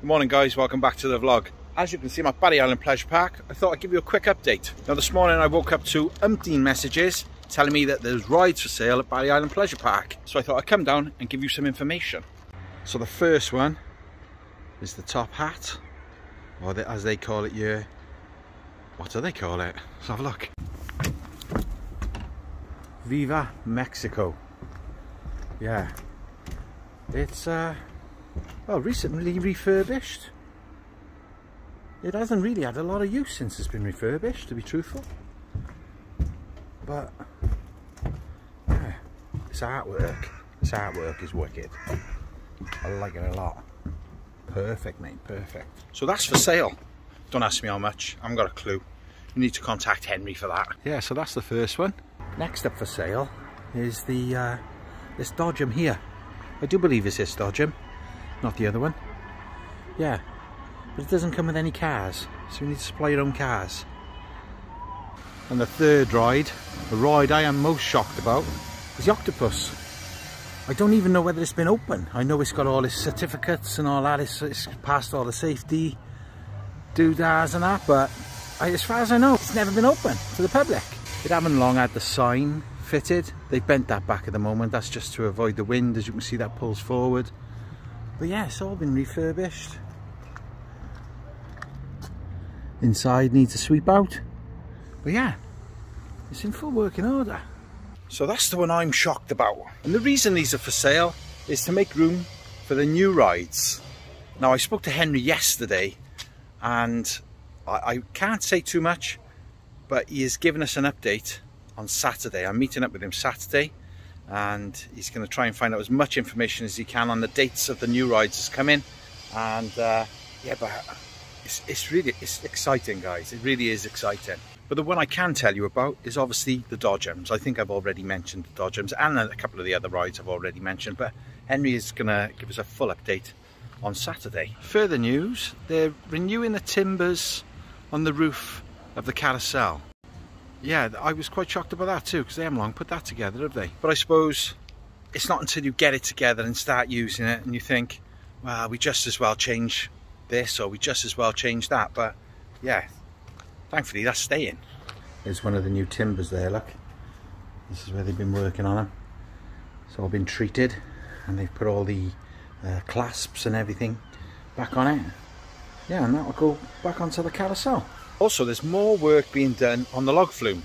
Good morning guys, welcome back to the vlog. As you can see, I'm at Barry Island Pleasure Park. I thought I'd give you a quick update. Now this morning I woke up to umpteen messages telling me that there's rides for sale at Barry Island Pleasure Park. So I thought I'd come down and give you some information. So the first one is the top hat, or the, as they call it here, what do they call it? Let's have a look. Viva Mexico. Yeah. It's well, recently refurbished. It hasn't really had a lot of use since it's been refurbished, to be truthful. But yeah, this artwork is wicked. I like it a lot. Perfect, mate, perfect. So that's for sale. Don't ask me how much, I haven't got a clue. You need to contact Henry for that. Yeah, so that's the first one. Next up for sale is the this dodgem here. I do believe it's this dodgem, not the other one. Yeah, but it doesn't come with any cars, so you need to supply your own cars. And the third ride, the ride I am most shocked about, is the octopus. I don't even know whether it's been open. I know it's got all its certificates and all that, it's passed all the safety doodahs and that, but as far as I know, it's never been open to the public. It haven't long had the sign fitted. They've bent that back at the moment, that's just to avoid the wind. As you can see, that pulls forward. But yeah, it's all been refurbished. Inside needs a sweep out. But yeah, it's in full working order. So that's the one I'm shocked about. And the reason these are for sale is to make room for the new rides. Now I spoke to Henry yesterday and I can't say too much, but he has given us an update on Saturday. I'm meeting up with him Saturday and he's going to try and find out as much information as he can on the dates of the new rides that's come in. And yeah, but it's exciting guys, it really is exciting. But the one I can tell you about is obviously the dodgems. I think I've already mentioned the dodgems and a couple of the other rides I've already mentioned, but Henry is going to give us a full update on Saturday. Further news, they're renewing the timbers on the roof of the carousel. Yeah, I was quite shocked about that too, because they haven't long put that together, have they? But I suppose it's not until you get it together and start using it and you think, well, we just as well change this or we just as well change that. But yeah, thankfully that's staying. There's one of the new timbers there, look. This is where they've been working on them. It's all been treated and they've put all the clasps and everything back on it. Yeah, and that will go back onto the carousel. Also, there's more work being done on the log flume.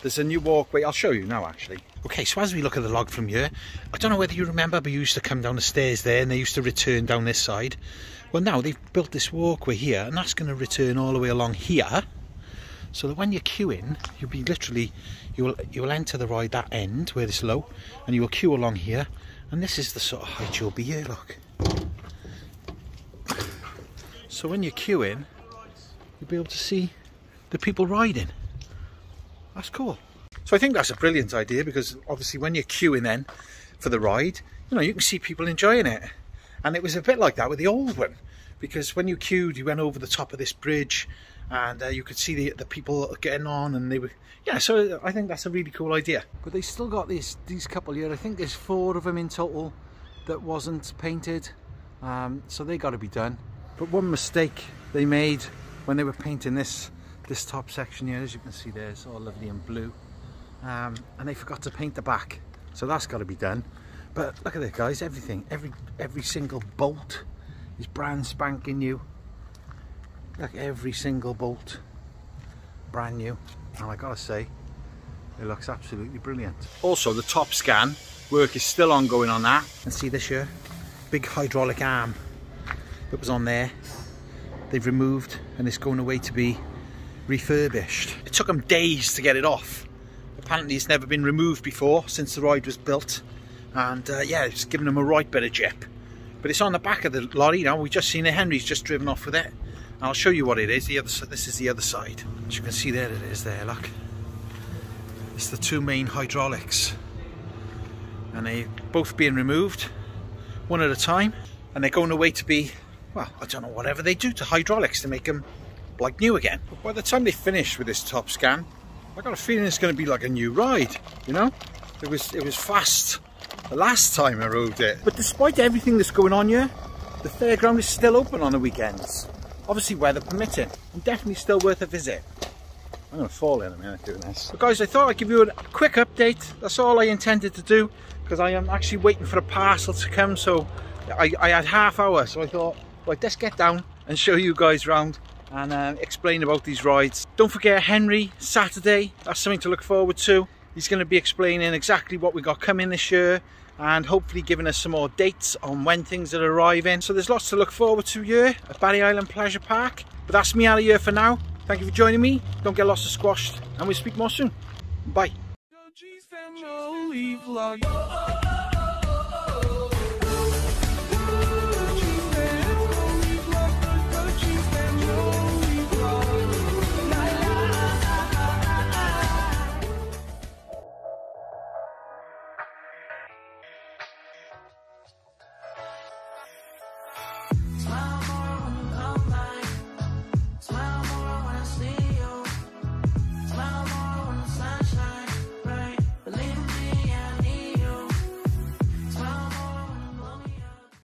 There's a new walkway, I'll show you now actually. Okay, so as we look at the log flume here, I don't know whether you remember, but you used to come down the stairs there and they used to return down this side. Well now they've built this walkway here and that's going to return all the way along here. So that when you're queuing, you'll be literally, you will enter the ride that end where it's low and you will queue along here. And this is the sort of height you'll be here, look. So when you're queuing, you'll be able to see the people riding. That's cool. So I think that's a brilliant idea because obviously when you're queuing then for the ride, you know, you can see people enjoying it. And it was a bit like that with the old one because when you queued, you went over the top of this bridge and you could see the people getting on and they were, yeah, so I think that's a really cool idea. But they still got these couple here. I think there's 4 of them in total that wasn't painted. So they got to be done. But one mistake they made when they were painting this top section here, as you can see there, it's all lovely and blue. And they forgot to paint the back. So that's got to be done. But look at it guys, everything, every single bolt is brand spanking new. Look, every single bolt, brand new. And I got to say, it looks absolutely brilliant. Also the top scan, work is still ongoing on that. And see this here, big hydraulic arm. That was on there, they've removed and it's going away to be refurbished. It took them days to get it off. Apparently it's never been removed before since the ride was built and yeah, it's given them a right bit of jip. But it's on the back of the lorry now, we've just seen it, Henry's just driven off with it. And I'll show you what it is, this is the other side. As you can see there it is there, look. It's the 2 main hydraulics and they're both being removed, one at a time, and they're going away to be, well, I don't know, whatever they do to hydraulics to make them like new again. But by the time they finish with this top scan, I got a feeling it's going to be like a new ride, you know? It was fast the last time I rode it. But despite everything that's going on here, The fairground is still open on the weekends, obviously weather permitting, and definitely still worth a visit. I'm going to fall in a minute doing this. But guys, I thought I'd give you a quick update. That's all I intended to do, because I am actually waiting for a parcel to come, so I had half hour, so I thought, right, let's get down and show you guys around and explain about these rides. Don't forget Henry, Saturday, that's something to look forward to. He's going to be explaining exactly what we got coming this year and hopefully giving us some more dates on when things are arriving. So there's lots to look forward to here at Barry Island Pleasure Park. But that's me out of here for now. Thank you for joining me. Don't get lost or squashed, and we'll speak more soon. Bye.